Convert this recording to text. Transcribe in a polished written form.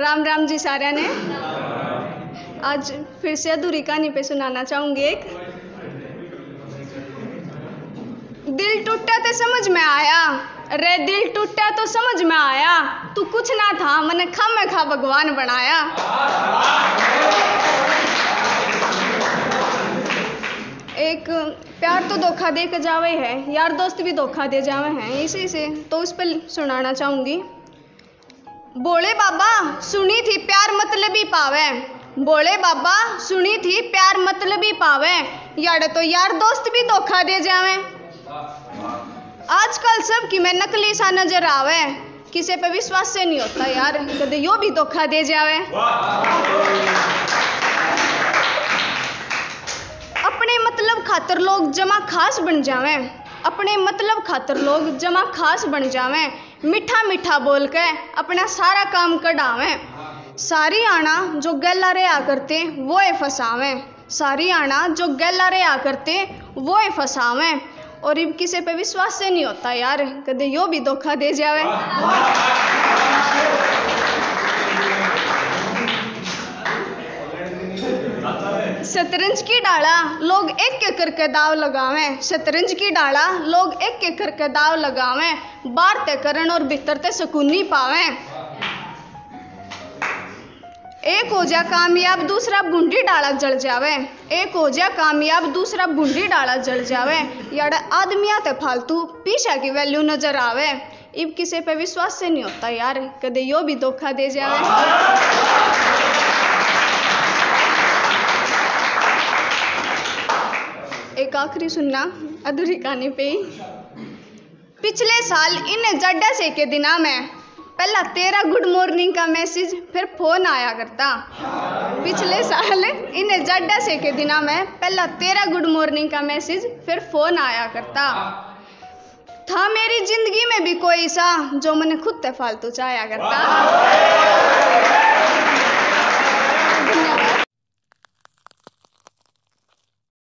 राम राम जी सारे ने। आज फिर से अधूरी कहानी पे सुनाना चाहूंगी एक। दिल टूटा तो समझ में आया रे, दिल टूटा तो समझ में आया, तू कुछ ना था मने खामे खा भगवान बनाया। एक प्यार तो धोखा दे के जावे है, यार दोस्त भी धोखा दे जावे हैं, इसी से तो उस पर सुनाना चाहूंगी। बोले बाबा सुनी थी प्यार मतलबी पावे, बोले बाबा सुनी थी प्यार मतलबी पावे, यार तो यार दोस्त भी धोखा दे जावे। आजकल सब की मैं नकली सा नजर आवे, किसी पे विश्वास से नहीं होता यार, कदे यो भी धोखा दे जावे। अपने मतलब खातर लोग जमा खास बन जावे, अपने मतलब खातर लोग जमा खास बन जावे, मीठा मीठा बोल के अपना सारा काम कढ़ावे। सारी आना जो गैला रे आ करते वो ए फसावे, सारी आना जो गैला रे आ करते वो ए फसावे, और इब किसी पे विश्वास से नहीं होता यार, कदे यो भी धोखा दे जावे। शतरंज की डाला लोग एक एक करके दाव लगावें, शतरंज की डाला लोग एक एक करके दाव लगावें, बाहर ते करण और भीतर ते सुकून नहीं पावें। एक हो जा कामयाब दूसरा बूंदी डाला जल जावे, एक हो जा कामयाब दूसरा बूंदी डाला जल जावे, यार आदमिया ते फालतू पीछा की वैल्यू नजर आवे, इब किसी पे विश्वास से नहीं होता यार, कदे यो भी धोखा दे जावे। एक आखिरी सुनना अधूरी कहानी पे। पिछले साल इन जड्डा से के दिना में पहला तेरा गुड मॉर्निंग का मैसेज फिर फोन आया करता। पिछले साल इन जड्डा से के दिना में पहला तेरा गुड मॉर्निंग का मैसेज फिर फोन आया करता। था मेरी जिंदगी में भी कोई सा जो मैंने खुद ते फालतू चाया करता।